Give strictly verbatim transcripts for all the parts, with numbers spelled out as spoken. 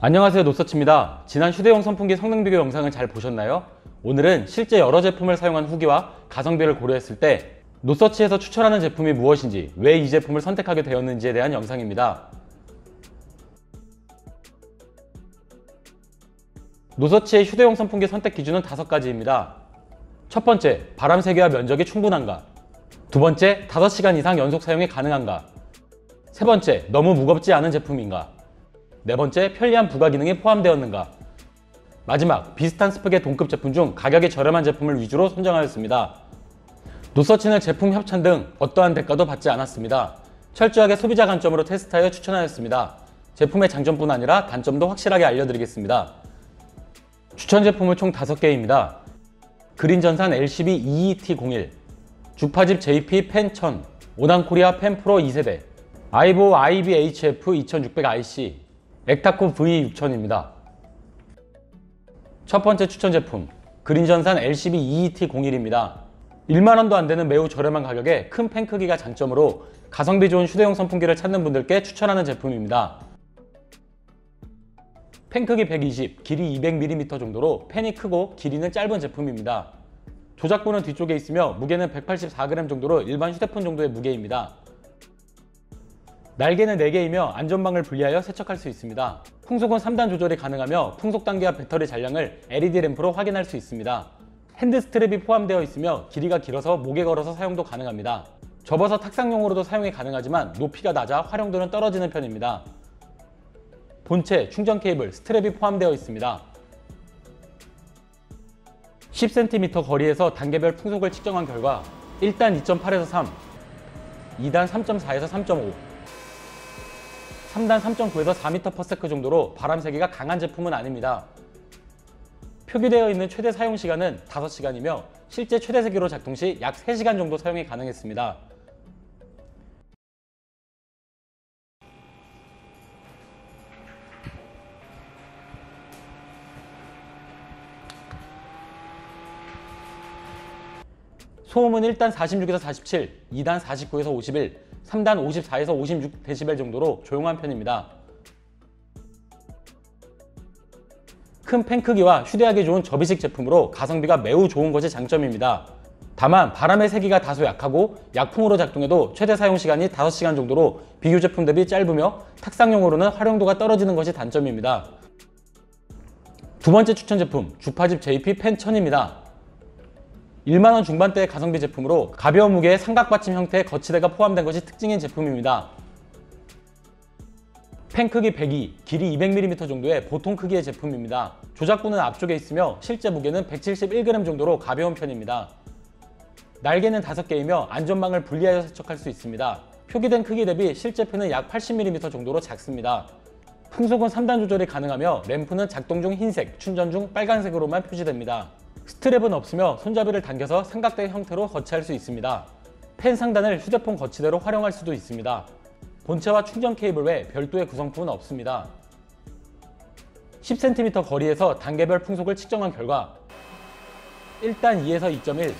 안녕하세요, 노서치입니다. 지난 휴대용 선풍기 성능 비교 영상을 잘 보셨나요? 오늘은 실제 여러 제품을 사용한 후기와 가성비를 고려했을 때 노서치에서 추천하는 제품이 무엇인지, 왜 이 제품을 선택하게 되었는지에 대한 영상입니다. 노서치의 휴대용 선풍기 선택 기준은 다섯 가지입니다. 첫 번째, 바람 세기와 면적이 충분한가? 두 번째, 다섯 시간 이상 연속 사용이 가능한가? 세 번째, 너무 무겁지 않은 제품인가? 네 번째, 편리한 부가 기능이 포함되었는가? 마지막, 비슷한 스펙의 동급 제품 중 가격이 저렴한 제품을 위주로 선정하였습니다. 노서치는 제품 협찬 등 어떠한 대가도 받지 않았습니다. 철저하게 소비자 관점으로 테스트하여 추천하였습니다. 제품의 장점뿐 아니라 단점도 확실하게 알려드리겠습니다. 추천 제품은 총 다섯 개입니다. 그린전산 엘씨비 이이티 공일, 주파집 제이피 팬 천천, 오난코리아 팬 프로 이 세대, 아이보 아이비에이치에프 이천육백 아이씨, 엑타코 브이 육천입니다. 첫 번째 추천 제품, 그린전산 엘씨비 이이티 공일입니다. 일만 원도 안 되는 매우 저렴한 가격에 큰 팬 크기가 장점으로 가성비 좋은 휴대용 선풍기를 찾는 분들께 추천하는 제품입니다. 팬 크기 백이십, 길이 이백 밀리미터 정도로 팬이 크고 길이는 짧은 제품입니다. 조작부는 뒤쪽에 있으며 무게는 백팔십사 그램 정도로 일반 휴대폰 정도의 무게입니다. 날개는 네 개이며 안전망을 분리하여 세척할 수 있습니다. 풍속은 삼 단 조절이 가능하며 풍속 단계와 배터리 잔량을 엘이디 램프로 확인할 수 있습니다. 핸드 스트랩이 포함되어 있으며 길이가 길어서 목에 걸어서 사용도 가능합니다. 접어서 탁상용으로도 사용이 가능하지만 높이가 낮아 활용도는 떨어지는 편입니다. 본체, 충전 케이블, 스트랩이 포함되어 있습니다. 십 센티미터 거리에서 단계별 풍속을 측정한 결과 일 단 이 점 팔에서 삼, 이 단 삼 점 사에서 삼 점 오, 삼 단 삼 점 구에서 사 미터 퍼 세컨드 정도로 바람 세기가 강한 제품은 아닙니다. 표기되어 있는 최대 사용시간은 다섯 시간이며 실제 최대 세기로 작동 시 약 세 시간 정도 사용이 가능했습니다. 소음은 일 단 사십육에서 사십칠, 이 단 사십구에서 오십일, 삼 단 오십사에서 오십육 데시벨 정도로 조용한 편입니다. 큰 팬 크기와 휴대하기 좋은 접이식 제품으로 가성비가 매우 좋은 것이 장점입니다. 다만 바람의 세기가 다소 약하고 약풍으로 작동해도 최대 사용시간이 다섯 시간 정도로 비교 제품 대비 짧으며 탁상용으로는 활용도가 떨어지는 것이 단점입니다. 두 번째 추천 제품, 주파집 제이피 팬 천입니다. 일만 원 중반대의 가성비 제품으로 가벼운 무게에 삼각받침 형태의 거치대가 포함된 것이 특징인 제품입니다. 팬 크기 백이, 길이 이백 밀리미터 정도의 보통 크기의 제품입니다. 조작부는 앞쪽에 있으며 실제 무게는 백칠십일 그램 정도로 가벼운 편입니다. 날개는 다섯 개이며 안전망을 분리하여 세척할 수 있습니다. 표기된 크기 대비 실제 팬은 약 팔십 밀리미터 정도로 작습니다. 풍속은 삼 단 조절이 가능하며 램프는 작동 중 흰색, 충전 중 빨간색으로만 표시됩니다. 스트랩은 없으며 손잡이를 당겨서 삼각대 형태로 거치할 수 있습니다. 팬 상단을 휴대폰 거치대로 활용할 수도 있습니다. 본체와 충전 케이블 외 별도의 구성품은 없습니다. 십 센티미터 거리에서 단계별 풍속을 측정한 결과 일 단 이에서 이 점 일,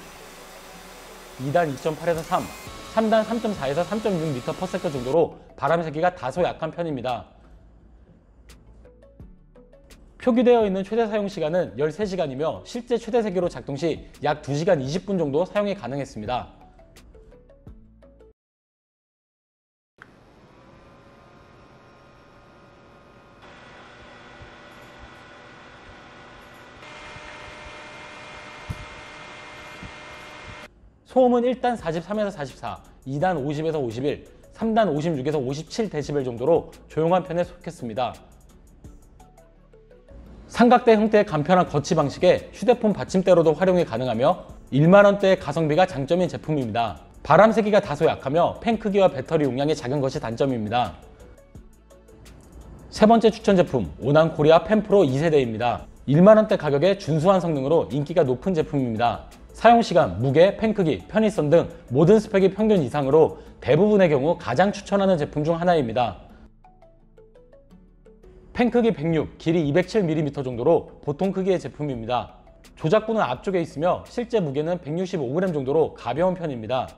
이 단 이 점 팔에서 삼, 삼 단 삼 점 사에서 삼 점 육 미터 퍼 세컨드 정도로 바람 세기가 다소 약한 편입니다. 표기되어 있는 최대 사용시간은 십삼 시간이며 실제 최대 세기로 작동 시 약 두 시간 이십 분 정도 사용이 가능했습니다. 소음은 일 단 사십삼에서 사십사, 이 단 오십에서 오십일, 삼 단 오십육에서 오십칠 데시벨 정도로 조용한 편에 속했습니다. 삼각대 형태의 간편한 거치 방식에 휴대폰 받침대로도 활용이 가능하며 일만 원대의 가성비가 장점인 제품입니다. 바람 세기가 다소 약하며 팬 크기와 배터리 용량이 작은 것이 단점입니다. 세 번째 추천 제품, 오난코리아 팬 프로 이 세대입니다. 일만 원대 가격에 준수한 성능으로 인기가 높은 제품입니다. 사용시간, 무게, 팬 크기, 편의성 등 모든 스펙이 평균 이상으로 대부분의 경우 가장 추천하는 제품 중 하나입니다. 팬 크기 백육, 길이 이백칠 밀리미터 정도로 보통 크기의 제품입니다. 조작부는 앞쪽에 있으며 실제 무게는 백육십오 그램 정도로 가벼운 편입니다.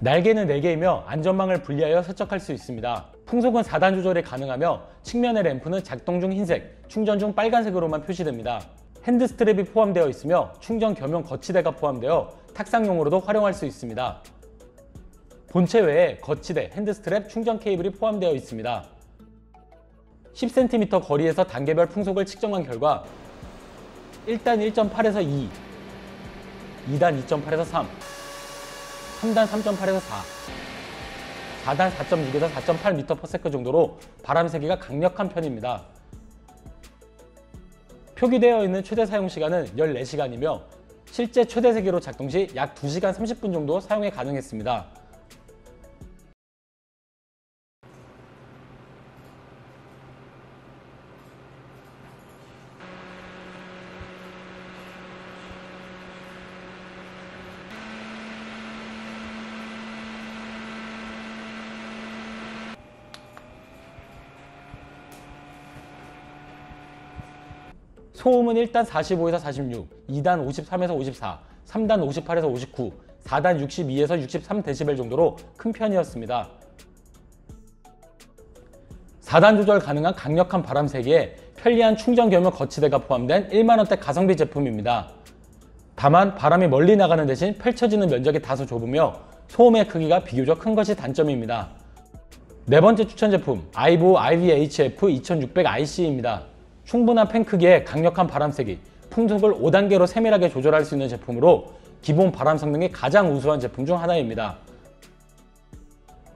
날개는 네 개이며 안전망을 분리하여 세척할 수 있습니다. 풍속은 사 단 조절이 가능하며 측면의 램프는 작동 중 흰색, 충전 중 빨간색으로만 표시됩니다. 핸드스트랩이 포함되어 있으며 충전 겸용 거치대가 포함되어 탁상용으로도 활용할 수 있습니다. 본체 외에 거치대, 핸드스트랩, 충전 케이블이 포함되어 있습니다. 십 센티미터 거리에서 단계별 풍속을 측정한 결과 일 단 일 점 팔에서 이, 이 단 이 점 팔에서 삼, 삼 단 삼 점 팔에서 사, 사 단 사 점 육에서 사 점 팔 미터 퍼 세컨드 정도로 바람 세기가 강력한 편입니다. 표기되어 있는 최대 사용시간은 열네 시간이며 실제 최대 세기로 작동 시 약 두 시간 삼십 분 정도 사용이 가능했습니다. 소음은 일 단 사십오에서 사십육, 이 단 오십삼에서 오십사, 삼 단 오십팔에서 오십구, 사 단 육십이에서 육십삼 데시벨 정도로 큰 편이었습니다. 사 단 조절 가능한 강력한 바람 세기에 편리한 충전 겸용 거치대가 포함된 만 원대 가성비 제품입니다. 다만 바람이 멀리 나가는 대신 펼쳐지는 면적이 다소 좁으며 소음의 크기가 비교적 큰 것이 단점입니다. 네 번째 추천 제품, 아이보 아이브이에이치에프 이천육백 아이씨입니다. 충분한 팬 크기에 강력한 바람 세기, 풍속을 오 단계로 세밀하게 조절할 수 있는 제품으로 기본 바람 성능이 가장 우수한 제품 중 하나입니다.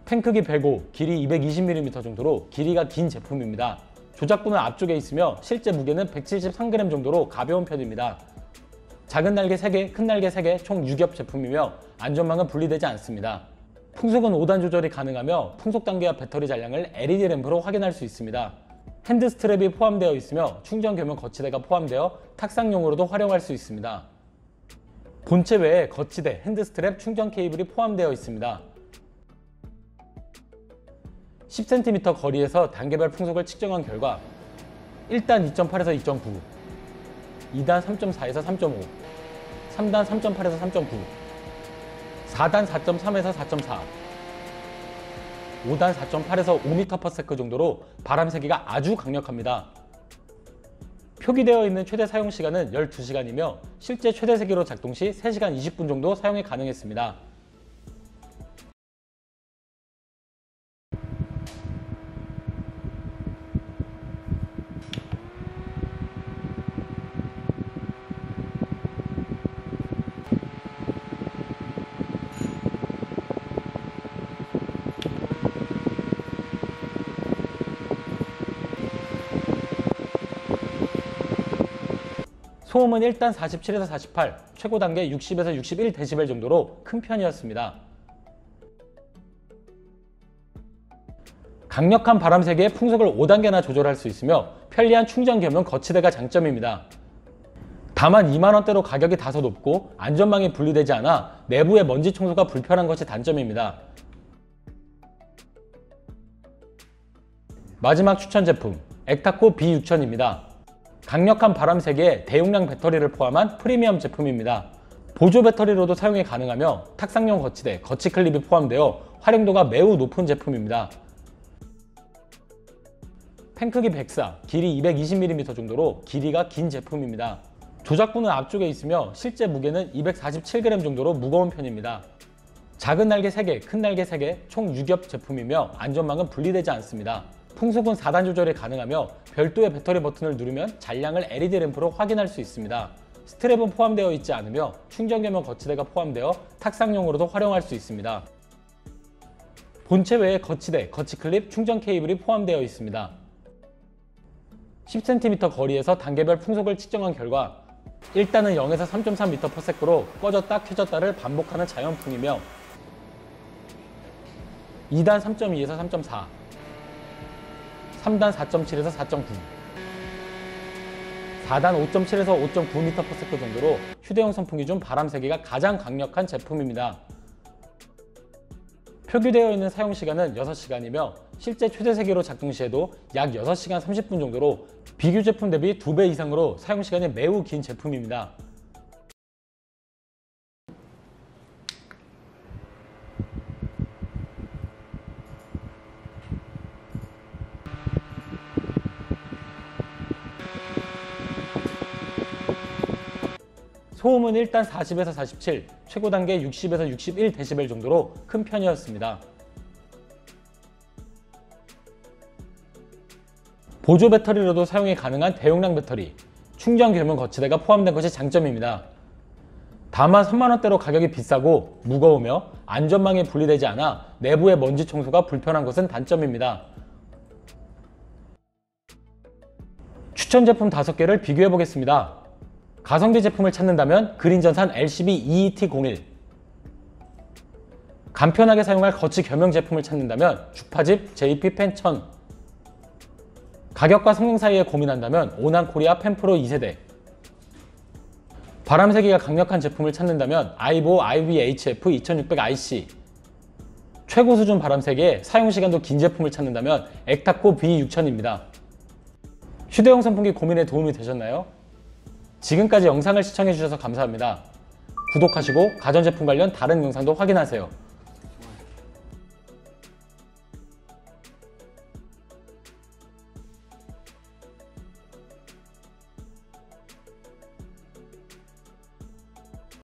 팬 크기 백오, 길이 이백이십 밀리미터 정도로 길이가 긴 제품입니다. 조작부는 앞쪽에 있으며 실제 무게는 백칠십삼 그램 정도로 가벼운 편입니다. 작은 날개 세 개, 큰 날개 세 개 총 육 엽 제품이며 안전망은 분리되지 않습니다. 풍속은 오 단 조절이 가능하며 풍속 단계와 배터리 잔량을 엘이디 램프로 확인할 수 있습니다. 핸드스트랩이 포함되어 있으며 충전 겸용 거치대가 포함되어 탁상용으로도 활용할 수 있습니다. 본체 외에 거치대, 핸드스트랩, 충전 케이블이 포함되어 있습니다. 십 센티미터 거리에서 단계별 풍속을 측정한 결과 일 단 이 점 팔에서 이 점 구, 이 단 삼 점 사에서 삼 점 오, 삼 단 삼 점 팔에서 삼 점 구, 사 단 사 점 삼에서 사 점 사, 오 단 사 점 팔에서 오 미터 퍼 세컨드 정도로 바람 세기가 아주 강력합니다. 표기되어 있는 최대 사용시간은 열두 시간이며 실제 최대 세기로 작동 시 세 시간 이십 분 정도 사용이 가능했습니다. 소음은 일 단 사십칠에서 사십팔, 최고 단계 육십에서 육십일 데시벨 정도로 큰 편이었습니다. 강력한 바람 세기에 풍속을 오 단계나 조절할 수 있으며 편리한 충전 겸용 거치대가 장점입니다. 다만 이만 원대로 가격이 다소 높고 안전망이 분리되지 않아 내부의 먼지 청소가 불편한 것이 단점입니다. 마지막 추천 제품, 엑타코 비 육천입니다. 강력한 바람 세기에 대용량 배터리를 포함한 프리미엄 제품입니다. 보조 배터리로도 사용이 가능하며 탁상용 거치대, 거치 클립이 포함되어 활용도가 매우 높은 제품입니다. 팬 크기 백사, 길이 이백이십 밀리미터 정도로 길이가 긴 제품입니다. 조작부는 앞쪽에 있으며 실제 무게는 이백사십칠 그램 정도로 무거운 편입니다. 작은 날개 세 개, 큰 날개 세 개 총 육 엽 제품이며 안전망은 분리되지 않습니다. 풍속은 사 단 조절이 가능하며 별도의 배터리 버튼을 누르면 잔량을 엘이디 램프로 확인할 수 있습니다. 스트랩은 포함되어 있지 않으며 충전 겸용 거치대가 포함되어 탁상용으로도 활용할 수 있습니다. 본체 외에 거치대, 거치 클립, 충전 케이블이 포함되어 있습니다. 십 센티미터 거리에서 단계별 풍속을 측정한 결과 일 단은 영에서 삼 점 사 미터 퍼 세컨드로 꺼졌다 켜졌다를 반복하는 자연풍이며 이 단 삼 점 이에서 삼 점 사, 삼 단 사 점 칠에서 사 점 구, 사 단 오 점 칠에서 오 점 구 미터 퍼 세컨드 정도로 휴대용 선풍기 중 바람 세기가 가장 강력한 제품입니다. 표기되어 있는 사용시간은 여섯 시간이며 실제 최대 세기로 작동 시에도 약 여섯 시간 삼십 분 정도로 비교 제품 대비 두 배 이상으로 사용시간이 매우 긴 제품입니다. 소음은 일단 사십에서 사십칠, 최고 단계 육십에서 육십일 데시벨 정도로 큰 편이었습니다. 보조 배터리로도 사용이 가능한 대용량 배터리, 충전 겸용 거치대가 포함된 것이 장점입니다. 다만 삼만 원대로 가격이 비싸고 무거우며 안전망이 분리되지 않아 내부의 먼지 청소가 불편한 것은 단점입니다. 추천 제품 다섯 개를 비교해 보겠습니다. 가성비 제품을 찾는다면 그린전산 엘씨비 이이티 공일, 간편하게 사용할 거치 겸용 제품을 찾는다면 주파집 제이피 팬 천천, 가격과 성능 사이에 고민한다면 오난코리아 팬 프로 이 세대, 바람 세기가 강력한 제품을 찾는다면 아이보 아이브이에이치에프 이천육백 아이씨, 최고 수준 바람 세기에 사용시간도 긴 제품을 찾는다면 엑타코 비 육천입니다. 휴대용 선풍기 고민에 도움이 되셨나요? 지금까지 영상을 시청해주셔서 감사합니다. 구독하시고 가전제품 관련 다른 영상도 확인하세요.